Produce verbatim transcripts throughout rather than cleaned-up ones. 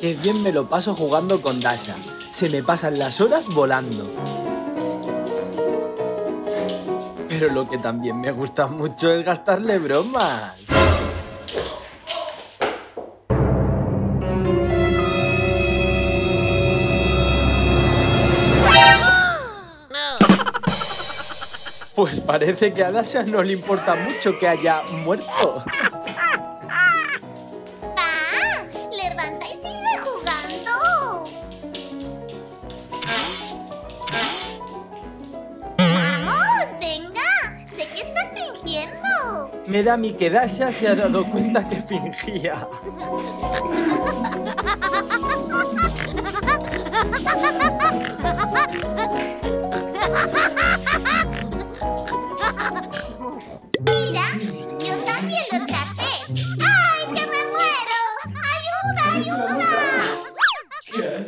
Qué bien me lo paso jugando con Dasha. Se me pasan las horas volando. Pero lo que también me gusta mucho es gastarle bromas. Pues parece que a Dasha no le importa mucho que haya muerto. ¡Va! ¡Levanta y sigue jugando! ¡Vamos! ¡Venga! ¡Sé que estás fingiendo! Me da a mí que Dasha se ha dado cuenta que fingía. Mira, yo también los capté. ¡Ay, que me muero! ¡Ayuda, ayuda!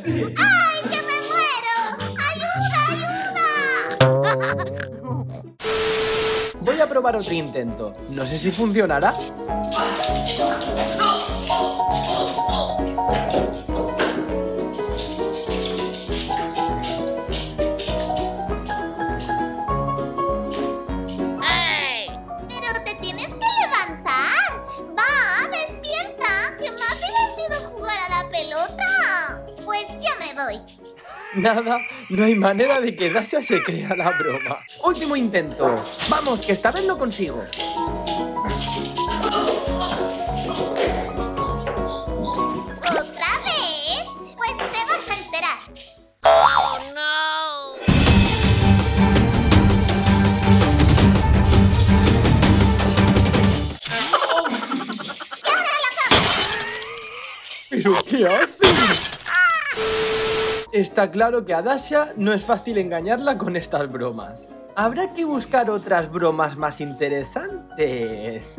¡Ay, que me muero! ¡Ayuda, ayuda! Voy a probar otro intento. No sé si funcionará. Nada, no hay manera de que Dasha se crea la broma. Último intento. Vamos, que esta vez lo consigo. ¿Otra vez? Pues te vas a enterar. ¡Oh, no! ¡Y ahora la cama! ¿Pero qué haces? Está claro que a Dasha no es fácil engañarla con estas bromas. Habrá que buscar otras bromas más interesantes.